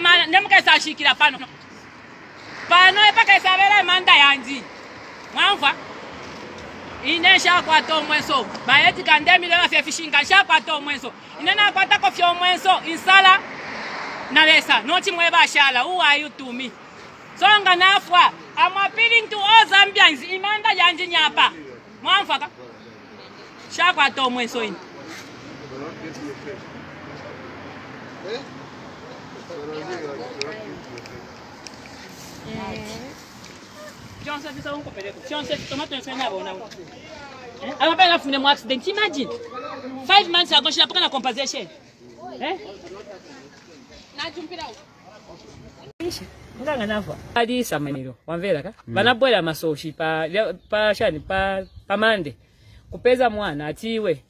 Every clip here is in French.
mana ndemukesa shikira pano pano epakesa vela manda yandi mwamva inesha kwa to mwenso bayeti kandemi leva fe fishinga sha kwa to mwenso inena kwa tako fyo mwenso insala na lesa noti mweba shala who are you to me songa nafwa I'm appealing to all Zambians imanda yandi nyapa mwamva ka sha kwa to mwenso ini eh Johnson visa un copelé. Johnson tomate un freinable on a. Alors pas la fune moi accident imagine. 5 months ago je la prends la compensation. Hein Na jumpira au. Nganga na voix. Adi samaniro. Wanvela ka? Bana boela masoshi pa pa shani pa pamande. Kupeza mwana atiwe.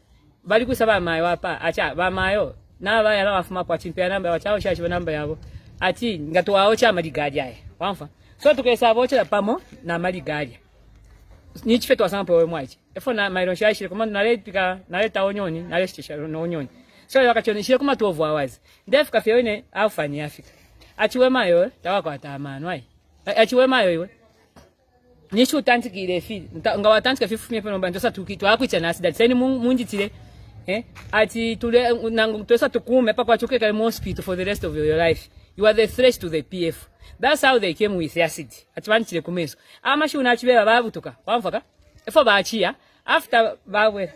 Bali kusaba mayo apa acha ba mayo. Na ba yala afuma kwa chimpia namba wachao shashi namba yabo. Ati ngato wao cha madigajaye. Wamfa. So tukesa bocha pamo na madigaja. Nichi fetu asampo we mwachi. Efo na mairoshashi komanda naletika naleta onyoni nalestisha no onyoni. So yakachonishira kuma 12 hours. Ndefika fyone afani afika. Achiwe mayo tawako atamano ai. Achiwe mayo iwe. Nichi utantikire fi ngawatantika 50 pano bandosa tukitwa akwicha nasi that seni munji tire. Eh? Ati tule nangutosa tukume papa chukeka in hospital for the rest of your life. You are the threat to the PF. That's how they came with acid. At one chile kumeso. Amashi unachibeba babu tuka. Wamfaka. Efo baachia. After babwe.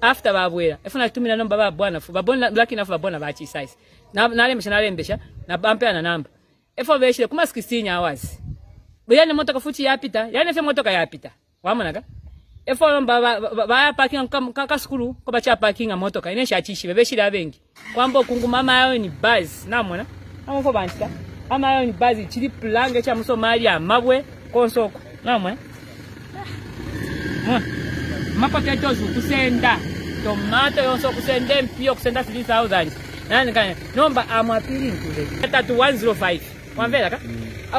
After babwe. Efo natumina namba babwana. Babona laki na babona baachi size. Na nale mshanale mbesha. Na bampea na namba. Efo beeshile kuma 16 hours. Buyane motoka fuchi yapita. Yane fe motoka yapita. Wamonaka. Efo baba baya parking kaka skulu ko bacha parking amotoka ine shachishi bebeshira bengi kwambo kungu mama yao ni buzz namona amofo banchita mama yao ni buzz chili planga cha musomalia mabwe konsoko namona mapata tozo kusenda tomato yoso kusenda mpio kusenda 3000 nani kana nomba amapili kule 3105 kwambela ka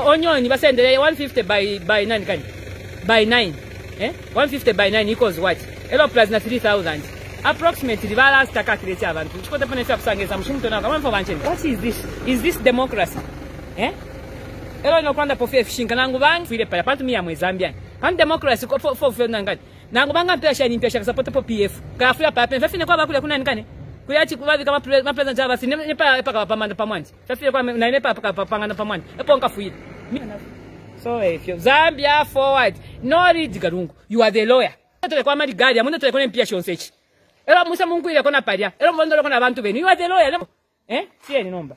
onyoni basendele 150 by nani kana by 9 eh? 150 by 9 equals what? Elo plus na 3000. Approximately balance calculate abantu. Chikote pone fya kusangeza mshimto na kama mfabancheni. What is this? Is this democracy? Eh? Elo nokwanda pofe fishinga nangu bang file pala pantu mia mwe Zambia. Kan democracy ko fo nangani. Nangu banga pesha ni pesha support po PF. Ka fula pa pe fine kwa bakule kuna nani? Kuyachi kubavi kama president java si ne pa pa pamanda pamwanti. Fafile kwa na ne pa pa pangana pamwanti. Epo nka fuile. So if you Zambia forward, no read Garungu. You are the lawyer. You are the lawyer. Eh? See any number.